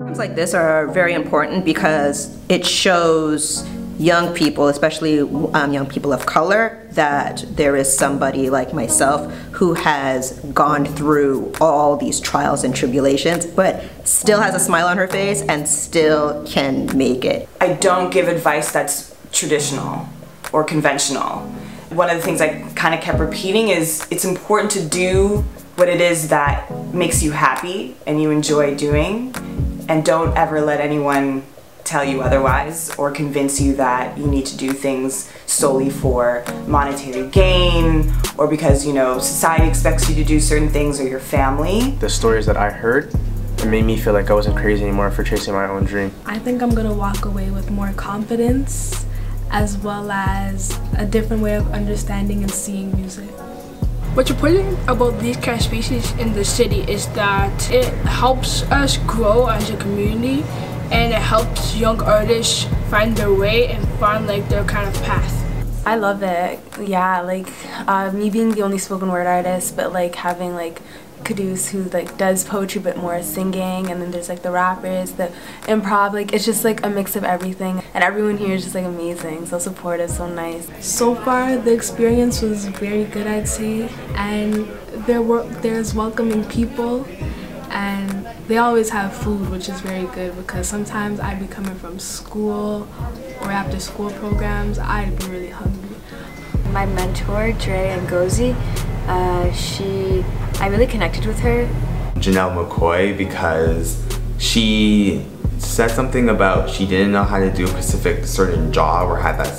Programs like this are very important because it shows young people, especially young people of color, that there is somebody like myself who has gone through all these trials and tribulations, but still has a smile on her face and still can make it. I don't give advice that's traditional or conventional. One of the things I kind of kept repeating is it's important to do what it is that makes you happy and you enjoy doing, and don't ever let anyone tell you otherwise or convince you that you need to do things solely for monetary gain or because, you know, society expects you to do certain things or your family. The stories that I heard, it made me feel like I wasn't crazy anymore for chasing my own dream. I think I'm gonna walk away with more confidence as well as a different way of understanding and seeing music. What's important about these kind of spaces in the city is that it helps us grow as a community, and it helps young artists find their way and find like their kind of path. I love it. Yeah, like me being the only spoken word artist, but like having like Caduce who like does poetry but more singing, and then there's like the rappers, the improv, like it's just like a mix of everything, and everyone here is just like amazing, so supportive, so nice. So far the experience was very good, I'd say, and there's welcoming people, and they always have food, which is very good because sometimes I'd be coming from school or after school programs, I'd be really hungry. My mentor, Dre Angozy, I really connected with her. Janelle McCoy, because she said something about she didn't know how to do a specific certain job or had that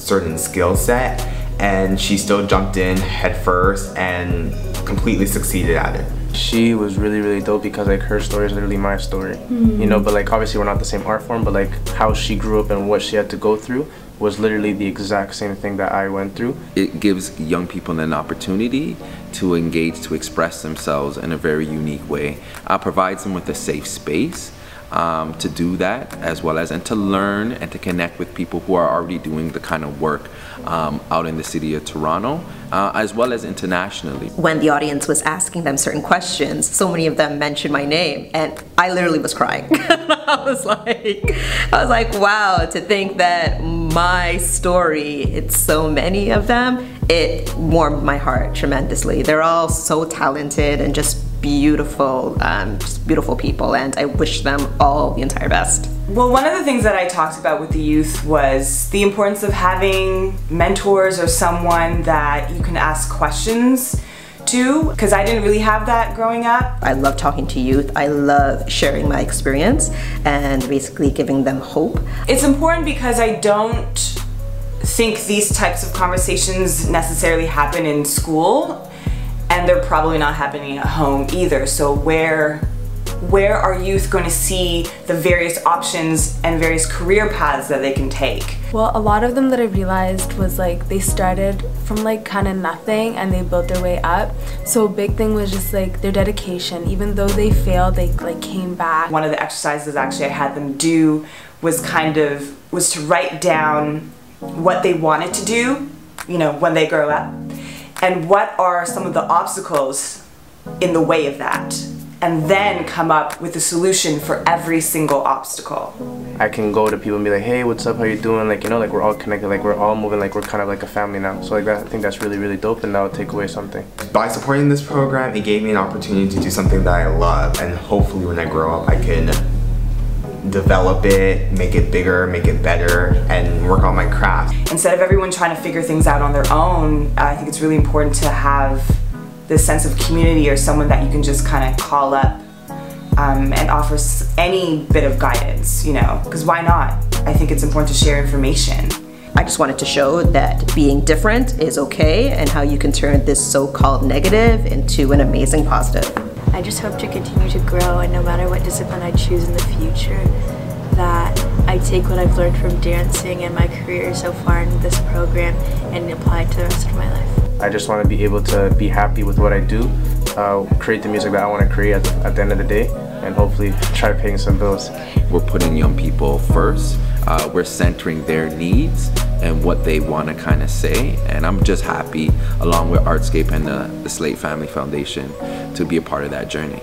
certain skill set, and she still jumped in headfirst and completely succeeded at it. She was really, really dope because like her story is literally my story, you know, but like obviously we're not the same art form, but like how she grew up and what she had to go through was literally the exact same thing that I went through. It gives young people an opportunity to engage, to express themselves in a very unique way. Provides them with a safe space to do that, as well as, and to learn and to connect with people who are already doing the kind of work out in the city of Toronto, as well as internationally. When the audience was asking them certain questions, so many of them mentioned my name, and I literally was crying. I was like, wow, to think that my story, it's so many of them, it warmed my heart tremendously. They're all so talented and just beautiful people, and I wish them all the entire best. Well, one of the things that I talked about with the youth was the importance of having mentors or someone that you can ask questions to, because I didn't really have that growing up. I love talking to youth. I love sharing my experience and basically giving them hope. It's important because I don't think these types of conversations necessarily happen in school, and they're probably not happening at home either. So where are youth going to see the various options and various career paths that they can take? Well, a lot of them that I realized was like they started from like kind of nothing and they built their way up. So a big thing was just like their dedication. Even though they failed, they like came back. One of the exercises actually I had them do was was to write down what they wanted to do, you know, when they grow up, and what are some of the obstacles in the way of that, and then come up with a solution for every single obstacle. I can go to people and be like, hey, what's up, how you doing? Like, you know, like we're all connected, like we're all moving, like we're kind of like a family now. So like that, I think that's really, really dope, and that'll take away something. By supporting this program, it gave me an opportunity to do something that I love, and hopefully when I grow up I can develop it, make it bigger, make it better, and work on my craft. Instead of everyone trying to figure things out on their own, I think it's really important to have this sense of community or someone that you can just kind of call up and offer any bit of guidance, you know, because why not? I think it's important to share information. I just wanted to show that being different is okay, and how you can turn this so-called negative into an amazing positive. I just hope to continue to grow, and no matter what discipline I choose in the future, that I take what I've learned from dancing and my career so far in this program and apply it to the rest of my life. I just want to be able to be happy with what I do, create the music that I want to create at the end of the day, and hopefully try paying some bills. We're putting young people first. We're centering their needs and what they want to kind of say, and I'm just happy, along with Artscape and the Slaight Family Foundation, to be a part of that journey.